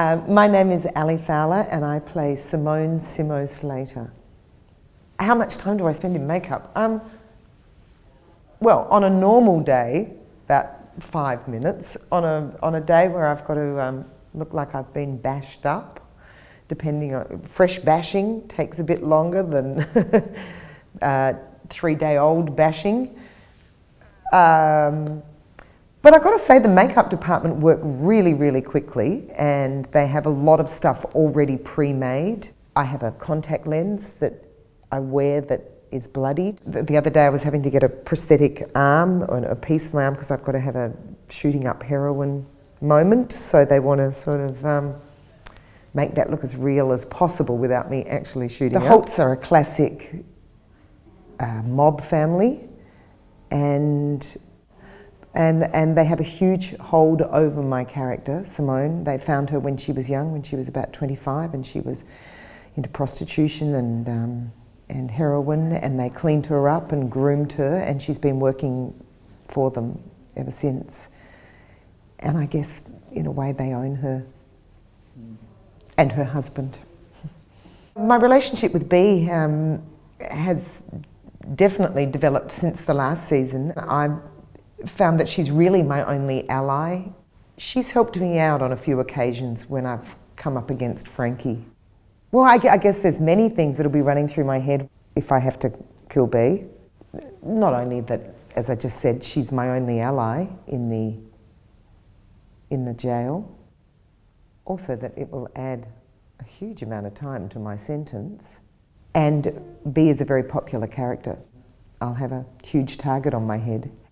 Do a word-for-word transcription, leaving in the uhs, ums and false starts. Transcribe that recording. Uh, my name is Ali Fowler and I play Simone Simmos Slater. How much time do I spend in makeup? Um, well, on a normal day, about five minutes. On a, on a day where I've got to um, look like I've been bashed up, depending on, fresh bashing takes a bit longer than uh, three-day-old bashing. Um, But I've got to say the makeup department work really, really quickly and they have a lot of stuff already pre-made. I have a contact lens that I wear that is bloodied. The other day I was having to get a prosthetic arm, or a piece of my arm, because I've got to have a shooting up heroin moment, so they want to sort of um, make that look as real as possible without me actually shooting up. The Holtz are a classic uh, mob family, and And, and they have a huge hold over my character, Simone. They found her when she was young, when she was about twenty-five, and she was into prostitution and, um, and heroin, and they cleaned her up and groomed her, and she's been working for them ever since. And I guess, in a way, they own her and her husband. My relationship with Bea um, has definitely developed since the last season. I, found that she's really my only ally. She's helped me out on a few occasions when I've come up against Franky. Well, I, I guess there's many things that'll be running through my head if I have to kill Bea. Not only that, as I just said, she's my only ally in the, in the jail. Also that it will add a huge amount of time to my sentence. And Bea is a very popular character. I'll have a huge target on my head.